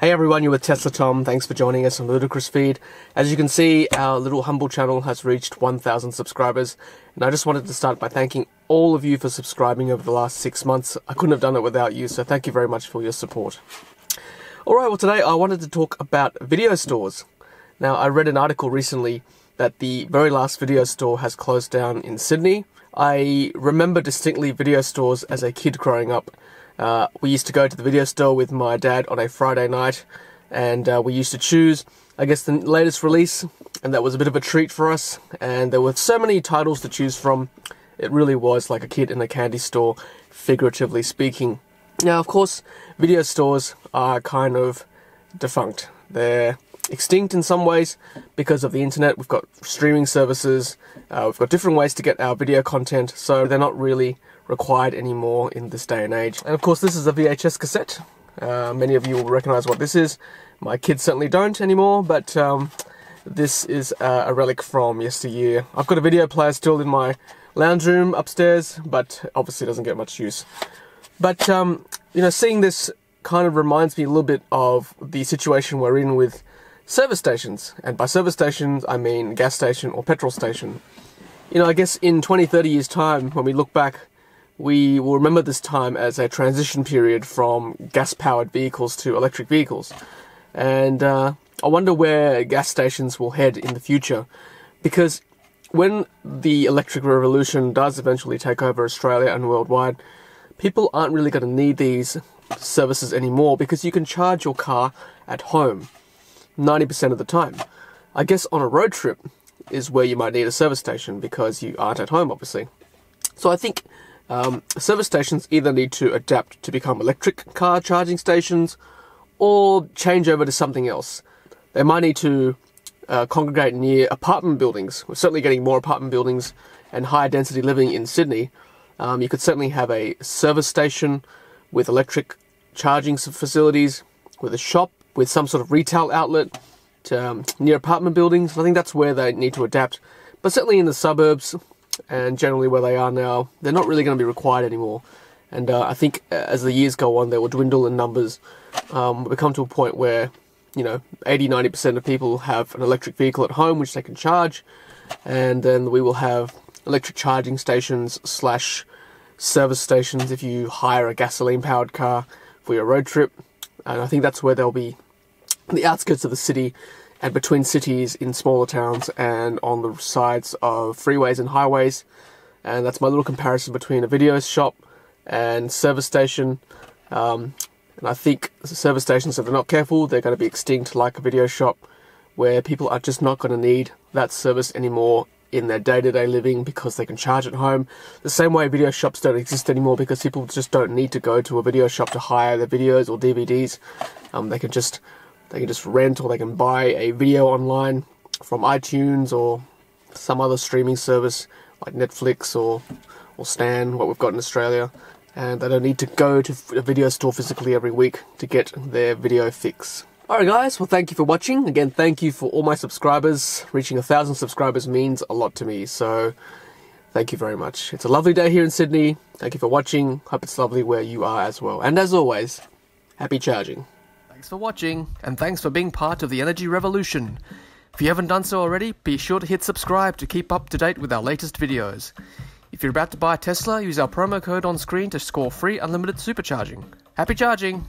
Hey everyone, you're with Tesla Tom. Thanks for joining us on Ludicrous Feed. As you can see, our little humble channel has reached 1,000 subscribers, and I just wanted to start by thanking all of you for subscribing over the last 6 months. I couldn't have done it without you, so thank you very much for your support. Alright, well today I wanted to talk about video stores. Now, I read an article recently that the very last video store has closed down in Sydney. I remember distinctly video stores as a kid growing up. We used to go to the video store with my dad on a Friday night, and we used to choose, I guess, the latest release, and that was a bit of a treat for us, and there were so many titles to choose from. It really was like a kid in a candy store, figuratively speaking. Now, of course, video stores are kind of defunct. They're extinct in some ways because of the internet. We've got streaming services, we've got different ways to get our video content, so they're not really required anymore in this day and age. And of course, this is a VHS cassette. Many of you will recognize what this is. My kids certainly don't anymore, but this is a relic from yesteryear. I've got a video player still in my lounge room upstairs, but obviously doesn't get much use. But you know, seeing this kind of reminds me a little bit of the situation we're in with service stations. And by service stations, I mean gas station or petrol station. You know, I guess in 20, 30 years time, when we look back, we will remember this time as a transition period from gas-powered vehicles to electric vehicles. And I wonder where gas stations will head in the future, because when the electric revolution does eventually take over Australia and worldwide, people aren't really going to need these services anymore, because you can charge your car at home 90% of the time. I guess on a road trip is where you might need a service station, because you aren't at home, obviously. So I think service stations either need to adapt to become electric car charging stations or change over to something else. They might need to congregate near apartment buildings. We're certainly getting more apartment buildings and higher density living in Sydney. You could certainly have a service station with electric charging facilities, with a shop, with some sort of retail outlet to, near apartment buildings. I think that's where they need to adapt, but certainly in the suburbs, and generally where they are now, they're not really going to be required anymore. And I think as the years go on, they will dwindle in numbers. We come to a point where, you know, 80–90% of people have an electric vehicle at home which they can charge, and then we will have electric charging stations / service stations if you hire a gasoline-powered car for your road trip. And I think that's where they'll be, the outskirts of the city, and between cities in smaller towns and on the sides of freeways and highways. And that's my little comparison between a video shop and service station. And I think service stations, if they're not careful, they're going to be extinct like a video shop, where people are just not going to need that service anymore in their day-to-day living because they can charge at home. The same way video shops don't exist anymore, because people just don't need to go to a video shop to hire their videos or DVDs. They can just rent, or they can buy a video online from iTunes or some other streaming service like Netflix or Stan, what we've got in Australia. And they don't need to go to a video store physically every week to get their video fix. Alright guys, well thank you for watching. Again, thank you for all my subscribers. Reaching 1,000 subscribers means a lot to me, so thank you very much. It's a lovely day here in Sydney. Thank you for watching. Hope it's lovely where you are as well. And as always, happy charging. Thanks for watching, and thanks for being part of the energy revolution. If you haven't done so already, be sure to hit subscribe to keep up to date with our latest videos. If you're about to buy a Tesla, use our promo code on screen to score free unlimited supercharging. Happy charging!